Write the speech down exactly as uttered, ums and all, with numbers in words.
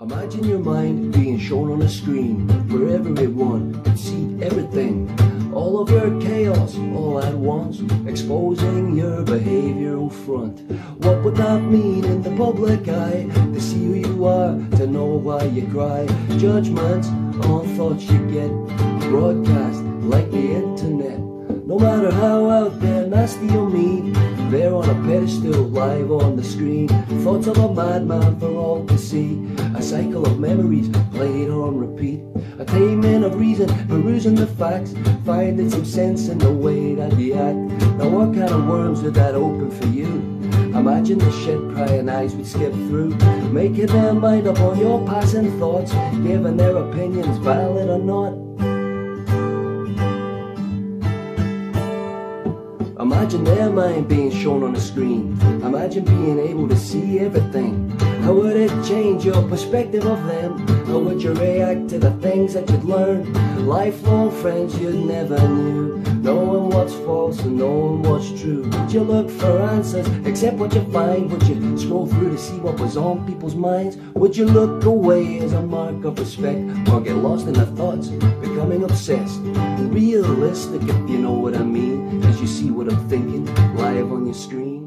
Imagine your mind being shown on a screen where everyone could see everything, all of your chaos all at once, exposing your behavioral front. What would that mean in the public eye? To see who you are, to know why you cry. Judgments on thoughts you get broadcast like the internet. No matter how out there nasty or mean, they're on a pedestal live on the screen. Thoughts of a madman for all to see, a cycle of memories played on repeat. Attainment of reason, perusing the facts, finding some sense in the way that they act. Now what kind of worms did that open for you? Imagine the shit prying eyes would skip through, making their mind up on your passing thoughts, giving their opinions valid or not. Imagine their mind being shown on a screen. Imagine being able to see everything. How would it change your perspective of them? How would you react to the things that you'd learn? Lifelong friends you never knew, knowing what's false and knowing what's true. Would you look for answers, accept what you find? Would you scroll through to see what was on people's minds? Would you look away as a mark of respect, or get lost in the thoughts, becoming obsessed? Realistic, if you know what I mean, as you see what I'm thinking live on your screen.